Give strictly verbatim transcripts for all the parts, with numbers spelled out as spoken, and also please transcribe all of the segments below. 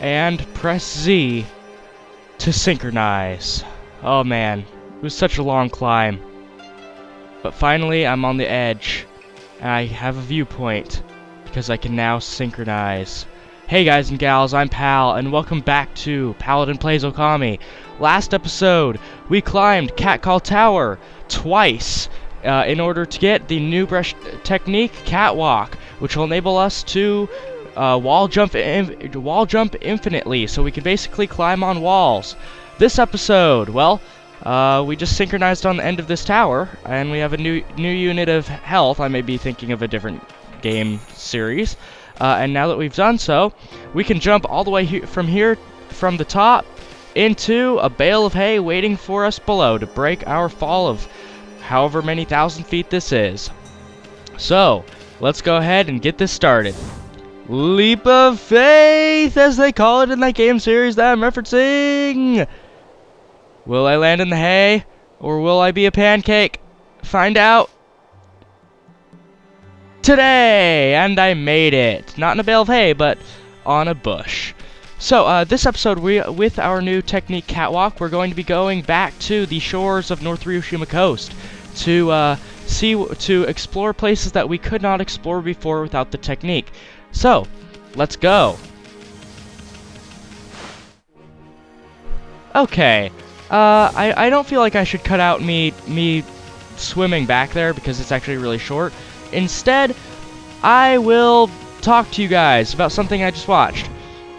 and press Z to synchronize. Oh man, it was such a long climb. But finally I'm on the edge, and I have a viewpoint, because I can now synchronize. Hey guys and gals, I'm Pal, and welcome back to Paladin Plays Okami. Last episode, we climbed Catcall Tower twice uh, in order to get the new brush technique, Catwalk, which will enable us to uh, wall jump wall jump infinitely, so we can basically climb on walls. This episode, well, uh, we just synchronized on the end of this tower, and we have a new new unit of health. I may be thinking of a different game series. Uh, and now that we've done so, we can jump all the way he from here, from the top, into a bale of hay waiting for us below to break our fall of however many thousand feet this is. So, let's go ahead and get this started. Leap of faith, as they call it in that game series that I'm referencing! Will I land in the hay, or will I be a pancake? Find out today! And I made it! Not in a bale of hay, but on a bush. So, uh, this episode, we, with our new technique Catwalk, we're going to be going back to the shores of North Ryoshima Coast to uh, see, to explore places that we could not explore before without the technique. So, let's go! Okay, uh, I, I don't feel like I should cut out me, me swimming back there because it's actually really short. Instead, I will talk to you guys about something I just watched.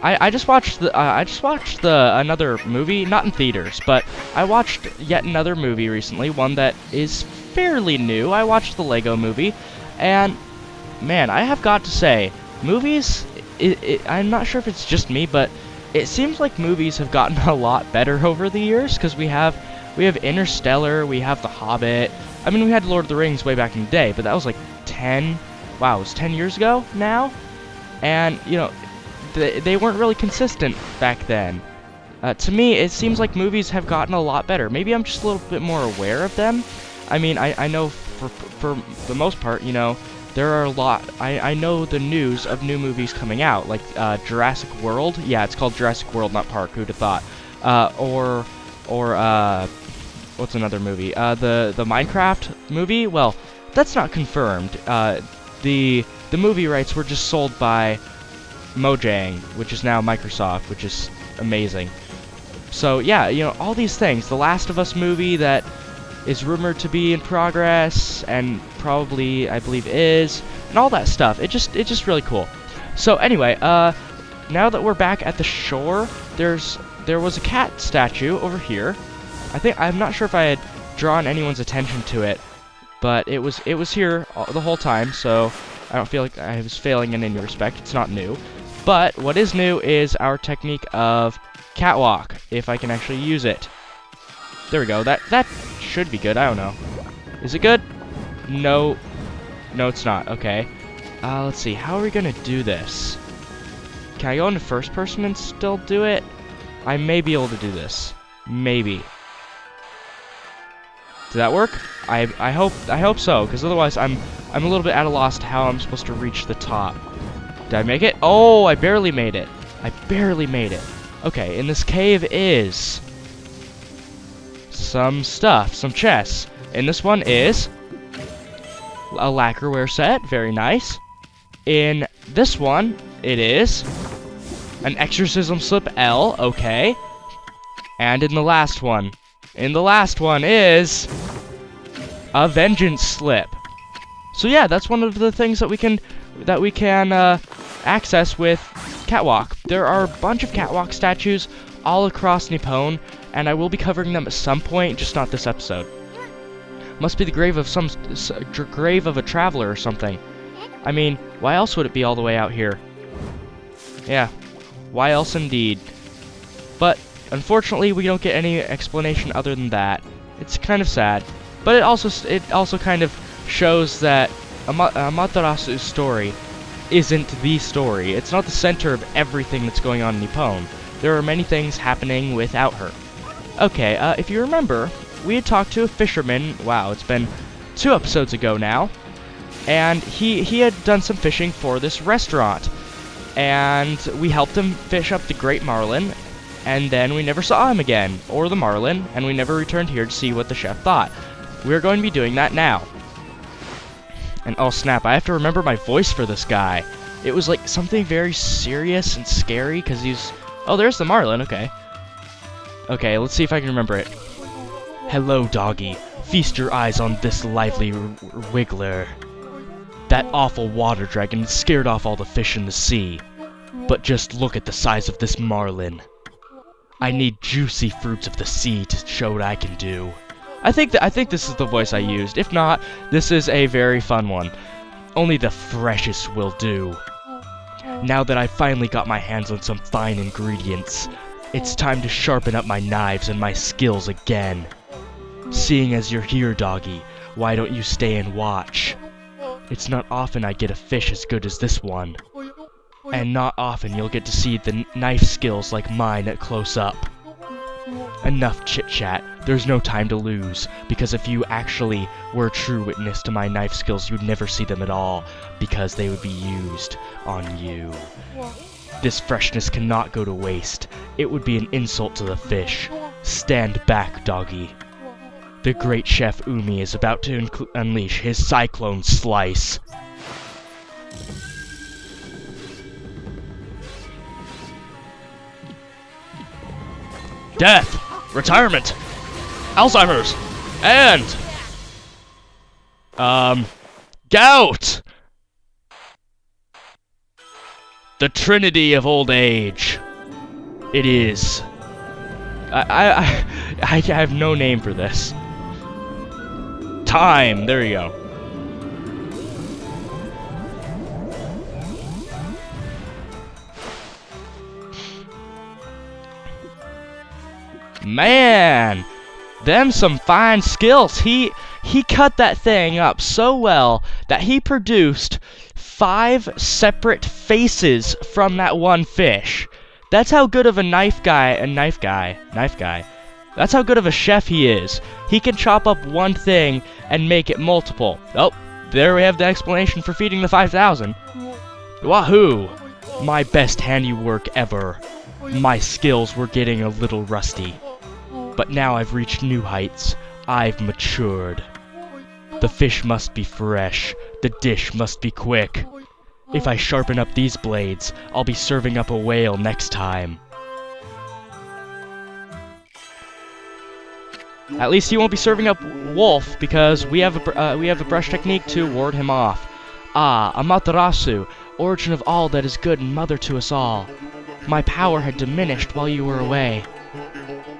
I, I just watched the uh, I just watched the another movie, not in theaters, but I watched yet another movie recently, one that is fairly new. I watched the Lego movie, and man, I have got to say, movies. It, it, I'm not sure if it's just me, but it seems like movies have gotten a lot better over the years because we have we have Interstellar, we have The Hobbit. I mean, we had Lord of the Rings way back in the day, but that was like ten. Wow, it was ten years ago now, and you know, th they weren't really consistent back then. Uh, to me, it seems like movies have gotten a lot better. Maybe I'm just a little bit more aware of them. I mean, I I know for for the most part, you know, there are a lot. I I know the news of new movies coming out, like uh, Jurassic World. Yeah, it's called Jurassic World, not Park. Who'd have thought? Uh, or or uh. What's another movie? Uh, the the Minecraft movie. Well, that's not confirmed. Uh, the the movie rights were just sold by Mojang, which is now Microsoft, which is amazing. So yeah, you know, all these things. The Last of Us movie that is rumored to be in progress and probably, I believe, is, and all that stuff. It just it's just really cool. So anyway, uh, now that we're back at the shore, there's there was a cat statue over here. I think I'm not sure if I had drawn anyone's attention to it, but it was it was here all, the whole time, so I don't feel like I was failing in any respect. It's not new, but what is new is our technique of Catwalk, if I can actually use it. There we go. That that should be good. I don't know. Is it good? No, no, it's not. Okay. Uh, let's see. How are we gonna do this? Can I go into first person and still do it? I may be able to do this. Maybe. Did that work? I I hope I hope so, because otherwise I'm I'm a little bit at a loss to how I'm supposed to reach the top. Did I make it? Oh, I barely made it. I barely made it. Okay, in this cave is some stuff, some chests. And this one is a lacquerware set, very nice. In this one, it is an exorcism slip L, okay. And in the last one. And the last one is a vengeance slip. So yeah, that's one of the things that we can that we can uh, access with Catwalk. There are a bunch of Catwalk statues all across Nippon, and I will be covering them at some point, just not this episode. Must be the grave of some uh, grave of a traveler or something. I mean, why else would it be all the way out here? Yeah, why else indeed? But unfortunately, we don't get any explanation other than that. It's kind of sad, but it also it also kind of shows that Am Amaterasu's story isn't the story. It's not the center of everything that's going on in Nippon. There are many things happening without her. Okay, uh, if you remember, we had talked to a fisherman. Wow, it's been two episodes ago now, and he he had done some fishing for this restaurant. and we helped him fish up the great marlin, and then we never saw him again, or the marlin, and we never returned here to see what the chef thought. We're going to be doing that now. And oh snap, I have to remember my voice for this guy. It was like something very serious and scary, because he's... Oh, there's the marlin, okay. Okay, let's see if I can remember it. Hello, doggy. Feast your eyes on this lively wiggler. That awful water dragon scared off all the fish in the sea. But just look at the size of this marlin. I need juicy fruits of the sea to show what I can do. I think that I think this is the voice I used. If not, this is a very fun one. Only the freshest will do. Now that I finally got my hands on some fine ingredients, it's time to sharpen up my knives and my skills again. Seeing as you're here, doggy, why don't you stay and watch? It's not often I get a fish as good as this one. And not often you'll get to see the knife skills like mine at close up. Enough chit-chat. There's no time to lose, because if you actually were a true witness to my knife skills, you'd never see them at all, because they would be used on you. This freshness cannot go to waste. It would be an insult to the fish. Stand back, doggy. The great chef Umi is about to unleash his cyclone slice. Death, retirement, Alzheimer's, and um, gout. The trinity of old age. It is. I I I, I have no name for this. Time. There you go. Man, them some fine skills. He he cut that thing up so well that he produced five separate faces from that one fish. That's how good of a knife guy, a knife guy, knife guy. That's how good of a chef he is. He can chop up one thing and make it multiple. Oh, there we have the explanation for feeding the five thousand. Wahoo! My best handiwork ever. My skills were getting a little rusty. But now I've reached new heights. I've matured. The fish must be fresh. The dish must be quick. If I sharpen up these blades, I'll be serving up a whale next time. At least he won't be serving up wolf, because we have a, uh, we have a brush technique to ward him off. Ah, Amaterasu, origin of all that is good and mother to us all. My power had diminished while you were away.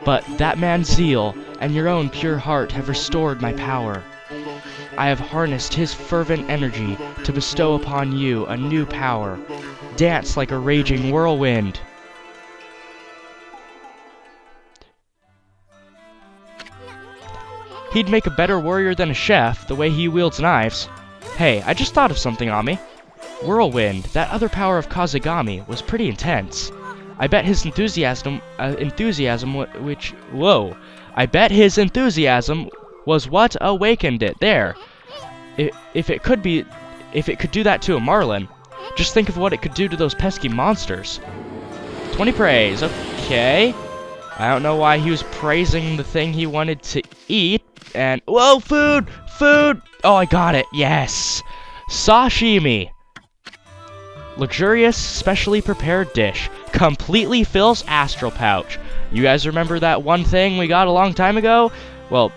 But that man's zeal and your own pure heart have restored my power. I have harnessed his fervent energy to bestow upon you a new power. Dance like a raging whirlwind. He'd make a better warrior than a chef, the way he wields knives. Hey, I just thought of something, Ami. Whirlwind, that other power of Kazegami, was pretty intense. I bet his enthusiasm, uh, enthusiasm w which, whoa, I bet his enthusiasm was what awakened it. There, if, if it could be, if it could do that to a marlin, just think of what it could do to those pesky monsters. twenty praise, okay. I don't know why he was praising the thing he wanted to eat, and, whoa, food, food, oh, I got it, yes. Sashimi. Luxurious, specially prepared dish. Completely fills Astral Pouch. You guys remember that one thing we got a long time ago? Well,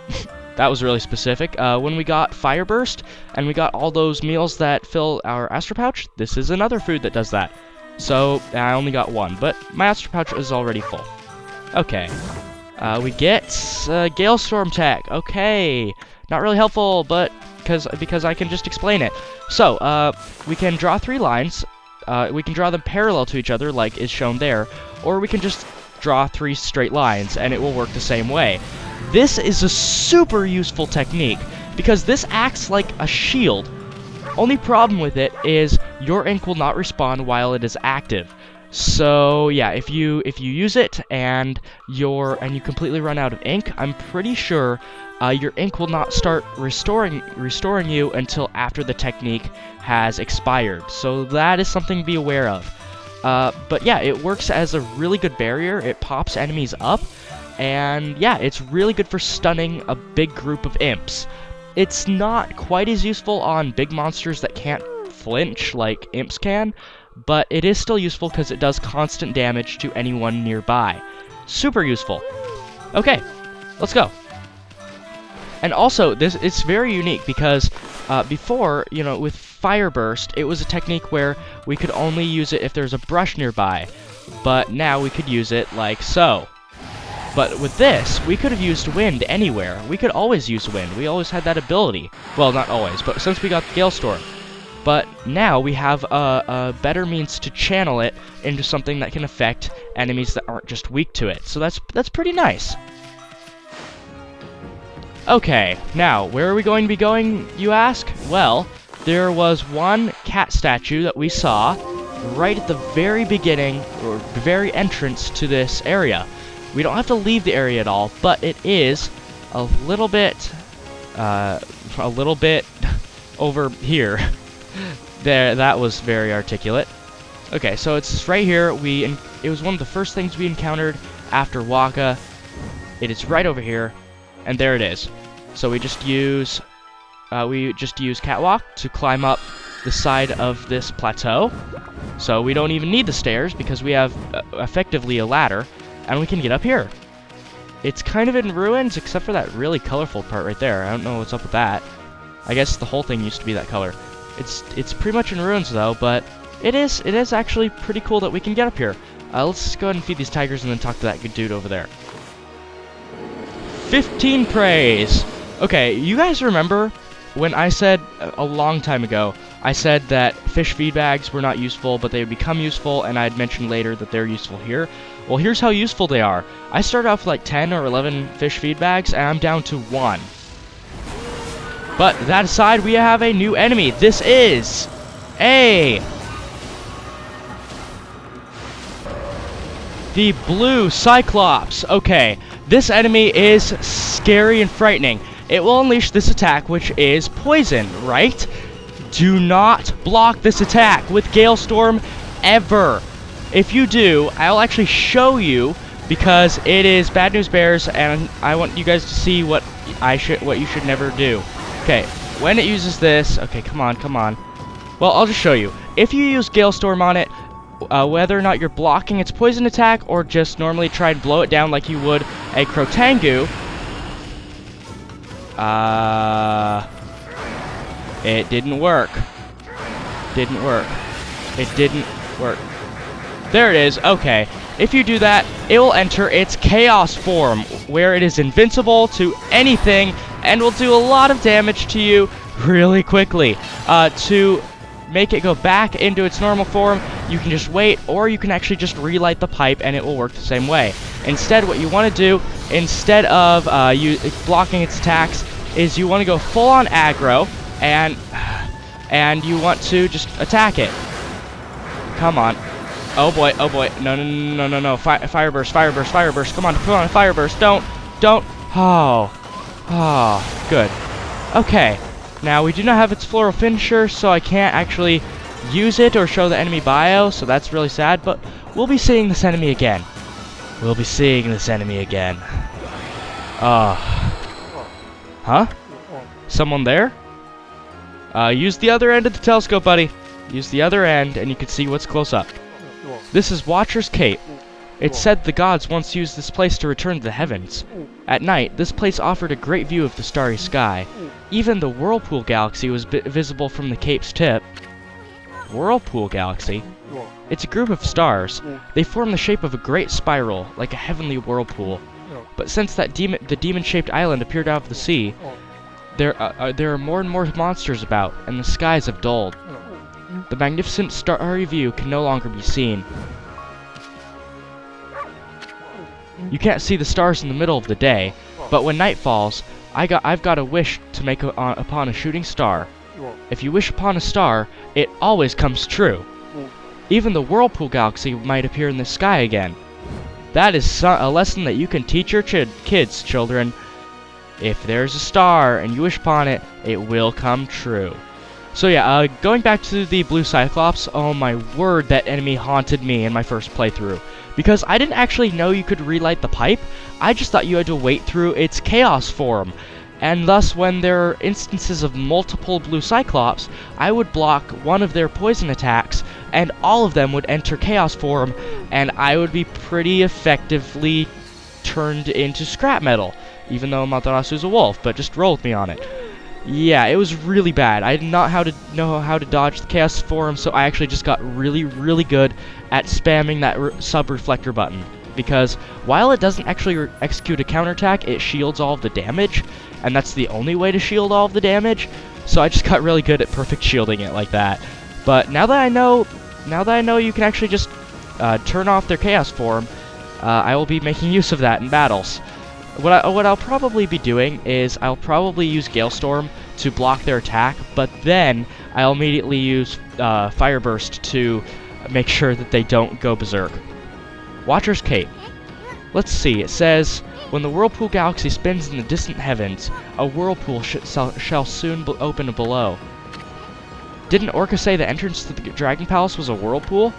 that was really specific. Uh, when we got Fireburst, and we got all those meals that fill our Astral Pouch, this is another food that does that. So, I only got one, but my Astral Pouch is already full. Okay. Uh, we get uh, Gale Storm tech. Okay. Not really helpful, but because, because I can just explain it. So, uh, we can draw three lines. Uh, we can draw them parallel to each other, like is shown there, or we can just draw three straight lines, and it will work the same way. This is a super useful technique, because this acts like a shield. Only problem with it is your ink will not respond while it is active. So yeah, if you if you use it and your and you completely run out of ink, I'm pretty sure uh, your ink will not start restoring restoring you until after the technique has expired. So that is something to be aware of. Uh, but yeah, it works as a really good barrier. It pops enemies up, and yeah, it's really good for stunning a big group of imps. It's not quite as useful on big monsters that can't flinch like imps can, but it is still useful because it does constant damage to anyone nearby. Super useful. Okay, let's go. And also, this it's very unique because uh, before, you know, with Fireburst, it was a technique where we could only use it if there's a brush nearby, but now we could use it like so. But with this, we could have used wind anywhere. We could always use wind. We always had that ability. Well, not always, but since we got the Gale Storm. But now we have a, a better means to channel it into something that can affect enemies that aren't just weak to it. So that's that's pretty nice. Okay, now, where are we going to be going, you ask? Well, there was one cat statue that we saw right at the very beginning, or very entrance to this area. We don't have to leave the area at all, but it is a little bit, uh, a little bit over here. There, that was very articulate. Okay, so it's right here. We it was one of the first things we encountered after Waka. It is right over here. And there it is. So we just use uh, we just use Catwalk to climb up the side of this plateau. So we don't even need the stairs because we have uh, effectively a ladder, and we can get up here. It's kind of in ruins except for that really colorful part right there. I don't know what's up with that. I guess the whole thing used to be that color. It's it's pretty much in ruins though, but it is it is actually pretty cool that we can get up here. Uh, let's go ahead and feed these tigers and then talk to that good dude over there. fifteen praise! Okay, you guys remember when I said a long time ago, I said that fish feed bags were not useful, but they would become useful, and I'd mentioned later that they're useful here. Well, here's how useful they are. I started off with like ten or eleven fish feed bags, and I'm down to one. But that aside, we have a new enemy. This is a... the Blue Cyclops. Okay, this enemy is scary and frightening. It will unleash this attack, which is poison, right? Do not block this attack with Gale Storm ever. If you do, I'll actually show you because it is Bad News Bears, and I want you guys to see what I should, what you should never do. Okay, when it uses this, okay, come on, come on. Well, I'll just show you. If you use Gale Storm on it, Uh, whether or not you're blocking its poison attack or just normally try and blow it down like you would a Crotangu, uh, it didn't work. Didn't work. It didn't work. There it is. Okay. If you do that, it will enter its chaos form, where it is invincible to anything and will do a lot of damage to you really quickly. Uh, to... make it go back into its normal form, you can just wait, or you can actually just relight the pipe and it will work the same way. Instead, what you want to do, instead of uh, you blocking its attacks, is you want to go full-on aggro, and and you want to just attack it. Come on. Oh boy, oh boy. No, no, no, no, no, no. Fi fireburst, fireburst, fireburst. Come on, come on, fireburst. Don't, don't. Oh. Oh, good. Okay. Now, we do not have its floral finisher, so I can't actually use it or show the enemy bio, so that's really sad, but we'll be seeing this enemy again. We'll be seeing this enemy again. Uh, huh? Someone there? Uh, use the other end of the telescope, buddy. Use the other end, and you can see what's close up. This is Watcher's Cape. It said the gods once used this place to return to the heavens. At night, this place offered a great view of the starry sky. Even the Whirlpool Galaxy was visible from the cape's tip. Whirlpool Galaxy? It's a group of stars. They form the shape of a great spiral, like a heavenly whirlpool. But since that demon, the demon-shaped island appeared out of the sea, there are, there are more and more monsters about, and the skies have dulled. The magnificent starry view can no longer be seen. You can't see the stars in the middle of the day, but when night falls, I got, I've got a wish to make a, uh, upon a shooting star. If you wish upon a star, it always comes true. Even the Whirlpool Galaxy might appear in the sky again. That is so a lesson that you can teach your ch kids, children. If there's a star and you wish upon it, it will come true. So yeah, uh, going back to the Blue Cyclops, oh my word, that enemy haunted me in my first playthrough. Because I didn't actually know you could relight the pipe, I just thought you had to wait through its chaos form. And thus, when there are instances of multiple Blue Cyclops, I would block one of their poison attacks, and all of them would enter chaos form, and I would be pretty effectively turned into scrap metal. Even though Amaterasu is a wolf, but just roll with me on it. Yeah, it was really bad. I did not how to know how to dodge the chaos form, so I actually just got really, really good at spamming that sub-reflector button. Because while it doesn't actually execute a counterattack, it shields all of the damage, and that's the only way to shield all of the damage, so I just got really good at perfect shielding it like that. But now that I know, now that I know you can actually just uh, turn off their chaos form, uh, I will be making use of that in battles. What, I, what I'll probably be doing is I'll probably use Gale Storm to block their attack, but then I'll immediately use uh, Fireburst to make sure that they don't go berserk. Watcher's Cape. Let's see, it says, when the Whirlpool Galaxy spins in the distant heavens, a whirlpool sh shall soon b open below. Didn't Orca say the entrance to the Dragon Palace was a whirlpool?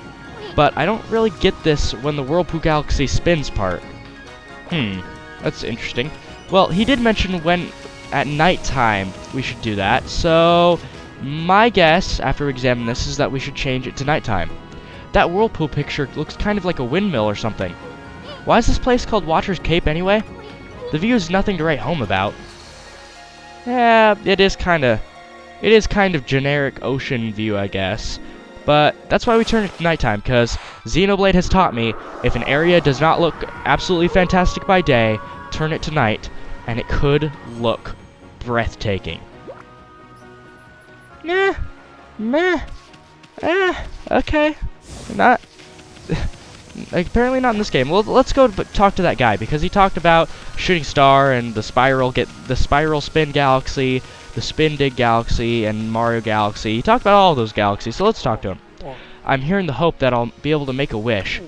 But I don't really get this when the Whirlpool Galaxy spins part. Hmm. That's interesting. Well, he did mention when at nighttime we should do that, so my guess, after we examine this, is that we should change it to nighttime. That whirlpool picture looks kind of like a windmill or something. Why is this place called Watcher's Cape anyway? The view is nothing to write home about. Yeah, it is kind of, it is kind of generic ocean view, I guess. But that's why we turn it to nighttime, because Xenoblade has taught me, if an area does not look absolutely fantastic by day, turn it to night, and it could look breathtaking. Nah. Meh. Eh. Okay. Not... apparently not in this game. Well, let's go talk to that guy, because he talked about Shooting Star and the Spiral get the Spiral Spin Galaxy, the Spin Dig Galaxy, and Mario Galaxy. He talked about all those galaxies, so let's talk to him. I'm here in the hope that I'll be able to make a wish,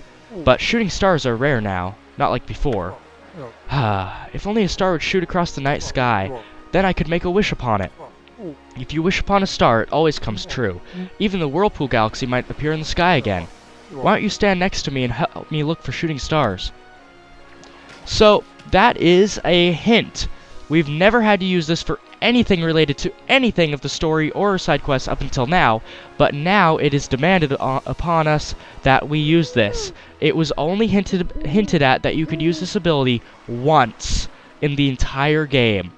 but shooting stars are rare now, not like before. If only a star would shoot across the night sky, then I could make a wish upon it. If you wish upon a star, it always comes true. Even the Whirlpool Galaxy might appear in the sky again. Why don't you stand next to me and help me look for shooting stars? So, that is a hint. We've never had to use this for anything related to anything of the story or side quests up until now, but now it is demanded upon us that we use this. It was only hinted, hinted at that you could use this ability once in the entire game,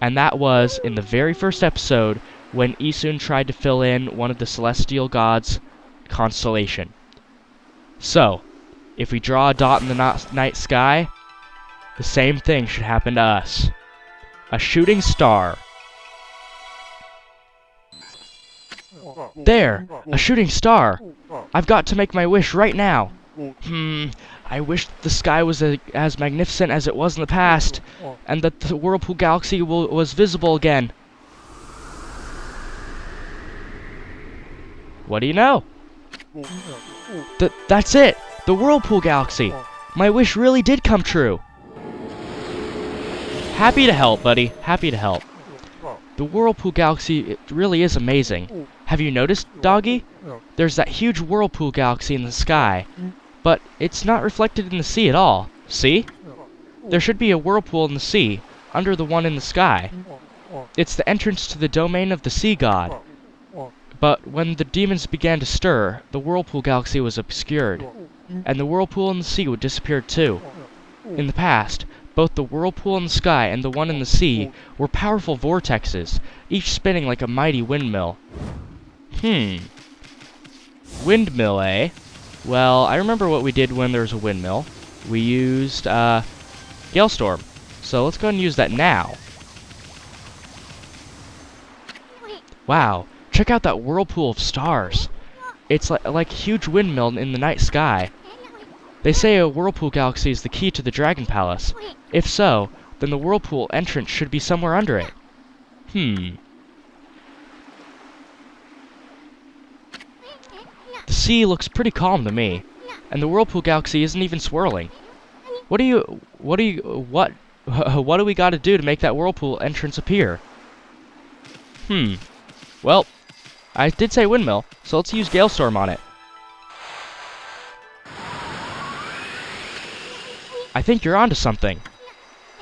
and that was in the very first episode when Isun tried to fill in one of the celestial gods' constellation. So, if we draw a dot in the night sky, the same thing should happen to us. A shooting star. There! A shooting star! I've got to make my wish right now! Hmm, I wish the sky was a, as magnificent as it was in the past, and that the Whirlpool Galaxy will, was visible again. What do you know? Th that's it! The Whirlpool Galaxy! My wish really did come true! Happy to help, buddy. Happy to help. The Whirlpool Galaxy, it really is amazing. Have you noticed, doggy? There's that huge Whirlpool Galaxy in the sky, but it's not reflected in the sea at all. See? There should be a whirlpool in the sea, under the one in the sky. It's the entrance to the domain of the sea god. But when the demons began to stir, the Whirlpool Galaxy was obscured, and the whirlpool in the sea would disappear too. In the past, both the whirlpool in the sky and the one in the sea were powerful vortexes, each spinning like a mighty windmill. Hmm. Windmill, eh? Well, I remember what we did when there was a windmill. We used, uh, Gale Storm. So let's go ahead and use that now. Wow, check out that whirlpool of stars. It's like, like a huge windmill in the night sky. They say a Whirlpool Galaxy is the key to the Dragon Palace. If so, then the Whirlpool entrance should be somewhere under it. Hmm. The sea looks pretty calm to me, and the Whirlpool Galaxy isn't even swirling. What do you... what do you... what... what do we gotta do to make that Whirlpool entrance appear? Hmm. Well, I did say windmill, so let's use Gale Storm on it. I think you're onto something.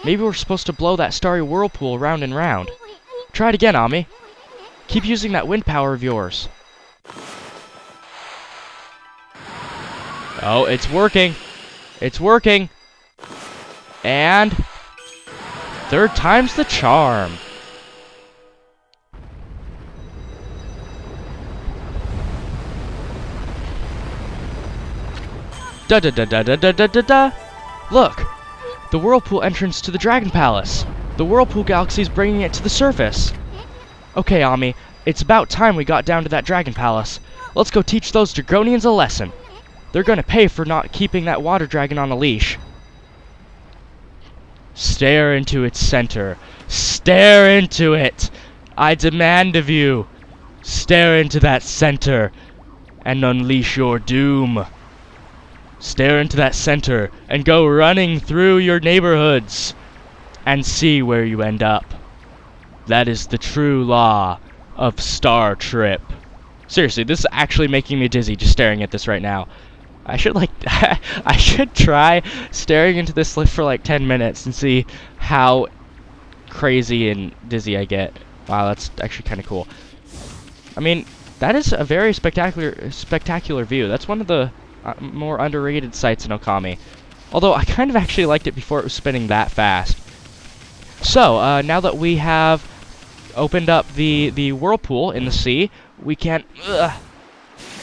Maybe we're supposed to blow that starry whirlpool round and round. Try it again, Ami. Keep using that wind power of yours. Oh, it's working. It's working. And third time's the charm. Da da da da da da da da da. Look, the Whirlpool entrance to the Dragon Palace. The Whirlpool Galaxy is bringing it to the surface. Okay, Ami, it's about time we got down to that Dragon Palace. Let's go teach those Dragonians a lesson. They're gonna pay for not keeping that water dragon on a leash. Stare into its center. Stare into it! I demand of you, stare into that center and unleash your doom. Stare into that center and go running through your neighborhoods and see where you end up. That is the true law of Star Trip. Seriously, this is actually making me dizzy just staring at this right now. I should like, I should try staring into this lift for like ten minutes and see how crazy and dizzy I get. Wow, that's actually kind of cool. I mean, that is a very spectacular, spectacular view. That's one of the uh, more underrated sights in Okami. Although I kind of actually liked it before it was spinning that fast. So uh, now that we have opened up the the whirlpool in the sea, we can ugh,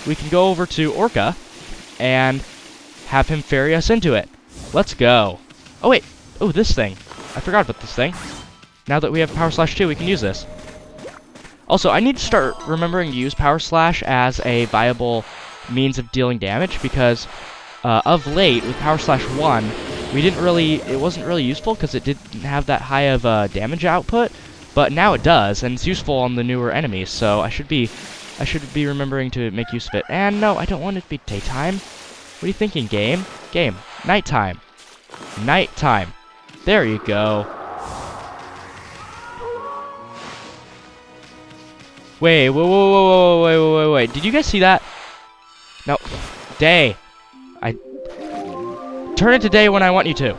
we can go over to Orca and have him ferry us into it. Let's go. Oh wait, oh this thing. I forgot about this thing. Now that we have Power Slash two, we can use this. Also, I need to start remembering to use Power Slash as a viable means of dealing damage, because uh, of late, with Power Slash one, we didn't really, it wasn't really useful because it didn't have that high of a damage output, but now it does, and it's useful on the newer enemies, so I should be I should be remembering to make use of it. And no, I don't want it to be daytime. What are you thinking, game? Game. Nighttime. Nighttime. There you go. Wait, whoa, whoa, whoa, whoa, wait, wait, wait, wait. Did you guys see that? No. Day. I... Turn it to day when I want you to.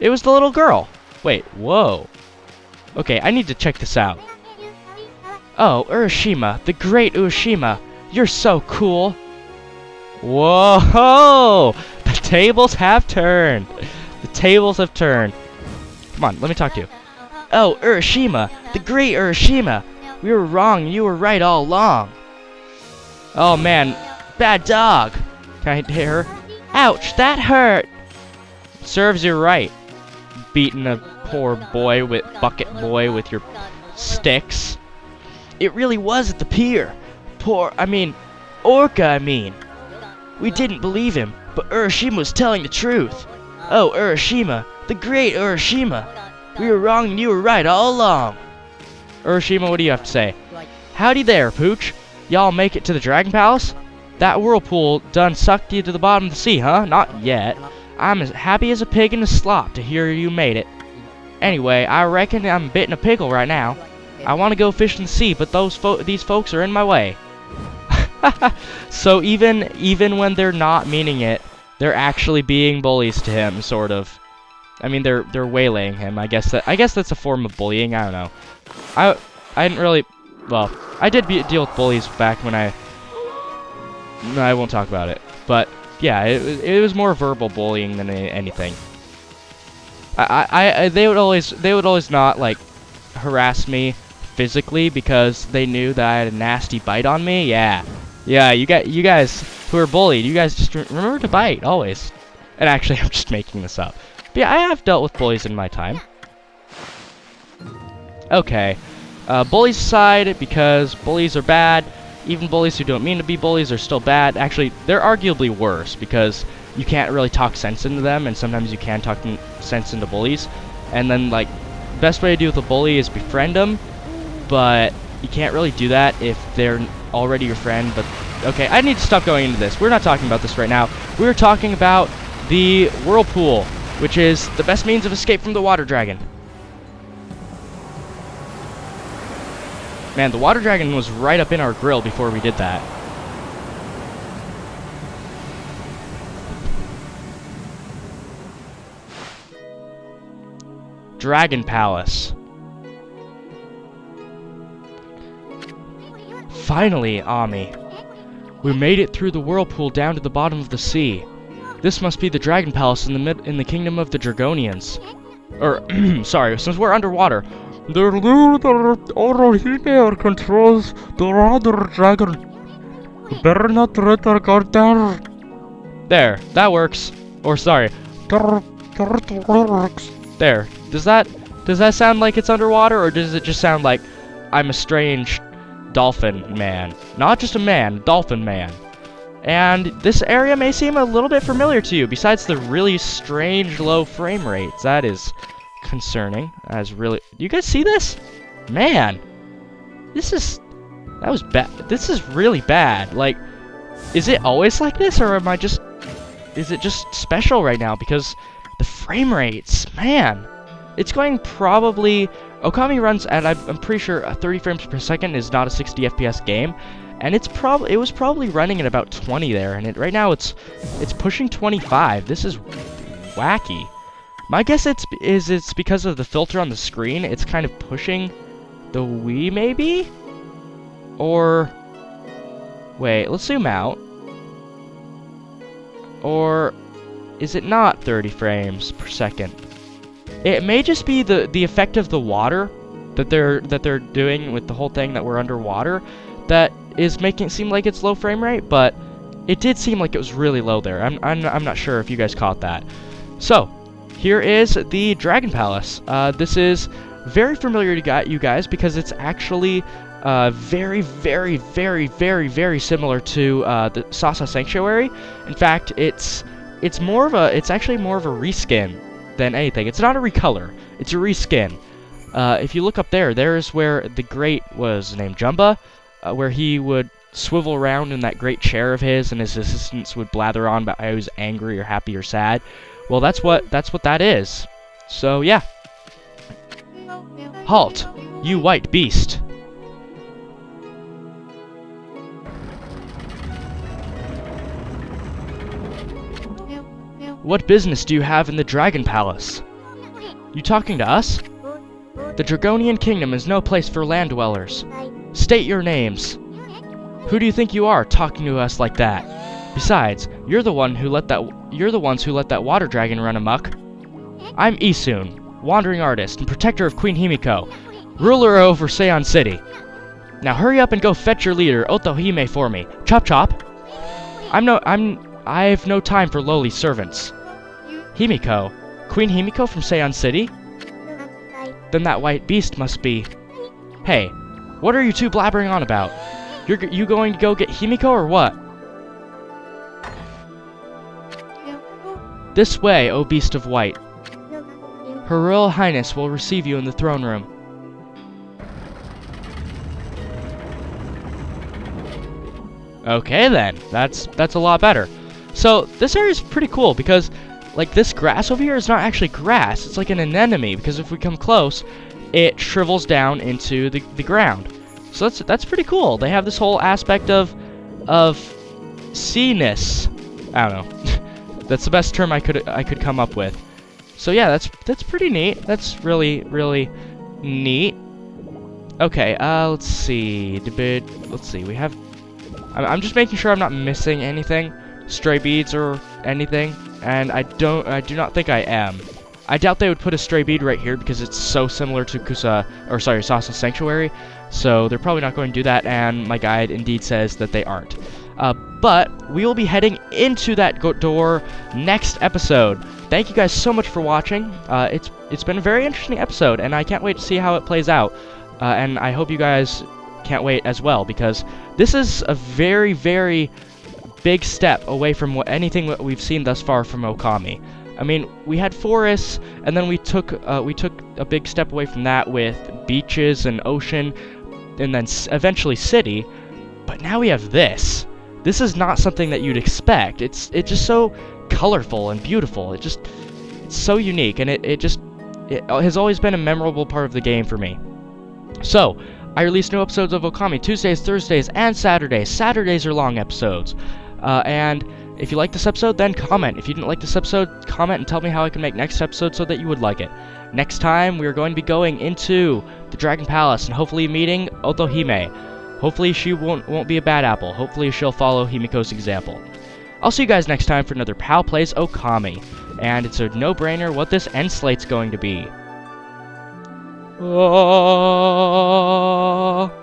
It was the little girl. Wait, whoa. Okay, I need to check this out. Oh, Urashima, the great Urashima, you're so cool. Whoa, the tables have turned. The tables have turned. Come on, let me talk to you. Oh, Urashima, the great Urashima, we were wrong, you were right all along. Oh man, bad dog. Can I hit her? Ouch, that hurt. Serves you right, beating a poor boy with bucket boy with your sticks. It really was at the pier. Poor, I mean, Orca, I mean. We didn't believe him, but Urashima was telling the truth. Oh, Urashima, the great Urashima. We were wrong and you were right all along. Urashima, what do you have to say? Howdy there, Pooch. Y'all make it to the Dragon Palace? That whirlpool done sucked you to the bottom of the sea, huh? Not yet. I'm as happy as a pig in a slop to hear you made it. Anyway, I reckon I'm bit in a pickle right now. I want to go fish in the sea, but those fo these folks are in my way. So even even when they're not meaning it, they're actually being bullies to him, sort of. I mean, they're they're waylaying him. I guess that I guess that's a form of bullying. I don't know. I I didn't really. Well, I did be, deal with bullies back when I. No, I won't talk about it. But yeah, it it was more verbal bullying than anything. I I, I they would always they would always not like harass me physically because they knew that I had a nasty bite on me. Yeah, yeah. You got you guys who are bullied. You guys just re remember to bite always. And actually, I'm just making this up. But yeah, I have dealt with bullies in my time. Okay, uh, bullies aside, because bullies are bad. Even bullies who don't mean to be bullies are still bad. Actually, they're arguably worse because you can't really talk sense into them, and sometimes you can talk sense into bullies. And then like, best way to deal with a bully is befriend them, but you can't really do that if they're already your friend. But okay, I need to stop going into this. We're not talking about this right now. We're talking about the whirlpool, which is the best means of escape from the water dragon. Man, the water dragon was right up in our grill before we did that. Dragon Palace. Finally, Ami. We made it through the whirlpool down to the bottom of the sea. This must be the Dragon Palace in the mid in the kingdom of the Dragonians. Or, sorry, since we're underwater. The ruler Orohime controls the other dragon. Better not let her go down. There, that works. Or sorry. There. Does that does that sound like it's underwater, or does it just sound like I'm a strange dolphin man? Not just a man, dolphin man. And this area may seem a little bit familiar to you, besides the really strange low frame rates. That is concerning. That is really... You guys see this? Man! This is... That was bad. This is really bad. Like, is it always like this, or am I just... Is it just special right now? Because the frame rates, man! It's going probably... Okami runs at, I'm pretty sure, a thirty frames per second is not a sixty F P S game. And it's probably it was probably running at about twenty there, and it right now it's it's pushing twenty-five. This is wacky. My guess it's is it's because of the filter on the screen. It's kind of pushing the Wii maybe, or wait, let's zoom out. Or is it not thirty frames per second? It may just be the the effect of the water that they're that they're doing with the whole thing that we're underwater. That is making it seem like it's low frame rate, but it did seem like it was really low there. I'm, I'm, I'm not sure if you guys caught that. So, here is the Dragon Palace. Uh, this is very familiar to you guys because it's actually uh, very, very, very, very, very similar to uh, the Sasa Sanctuary. In fact, it's it's more of a it's actually more of a reskin than anything. It's not a recolor. It's a reskin. Uh, if you look up there, there is where the great was named Jumba. Uh, where he would swivel around in that great chair of his, and his assistants would blather on about how he was angry or happy or sad. Well, that's what that's what that is. So yeah. Halt, you white beast! What business do you have in the Dragon Palace? You talking to us? The Dragonian Kingdom is no place for land dwellers. State your names. Who do you think you are, talking to us like that? Besides, you're the one who let that you're the ones who let that water dragon run amok. I'm Isun, wandering artist and protector of Queen Himiko, ruler over Seon City. Now hurry up and go fetch your leader, Otohime, for me. Chop chop. I'm no I'm I've no time for lowly servants. Himiko, Queen Himiko from Seon City? Then that white beast must be. Hey. What are you two blabbering on about? You're g you going to go get Himiko or what? This way, O Beast of White. Her Royal Highness will receive you in the throne room. Okay then, that's that's a lot better. So this area is pretty cool because, like, this grass over here is not actually grass; it's like an anemone. Because if we come close, it shrivels down into the, the ground. So that's that's pretty cool. They have this whole aspect of of sea-ness. I don't know. That's the best term I could I could come up with. So yeah, that's that's pretty neat. That's really really neat. Okay, uh, let's see. Let's see. We have. I'm just making sure I'm not missing anything, stray beads or anything, and I don't. I do not think I am. I doubt they would put a stray bead right here because it's so similar to Kusa, or sorry, Sasa Sanctuary, so they're probably not going to do that, and my guide indeed says that they aren't. Uh, but we will be heading into that door next episode. Thank you guys so much for watching. Uh, it's it's been a very interesting episode, and I can't wait to see how it plays out. Uh, and I hope you guys can't wait as well, because this is a very, very big step away from what, anything that we've seen thus far from Okami. I mean, we had forests, and then we took uh, we took a big step away from that with beaches and ocean, and then s eventually city. But now we have this. This is not something that you'd expect. It's it's just so colorful and beautiful. It just it's so unique, and it it just it has always been a memorable part of the game for me. So I release new episodes of Okami Tuesdays, Thursdays, and Saturdays. Saturdays are long episodes. Uh, and if you like this episode, then comment. If you didn't like this episode, comment and tell me how I can make next episode so that you would like it. Next time, we are going to be going into the Dragon Palace and hopefully meeting Otohime. Hopefully she won't, won't be a bad apple. Hopefully she'll follow Himiko's example. I'll see you guys next time for another Pal Plays Okami. And it's a no-brainer what this end slate's going to be. Oh.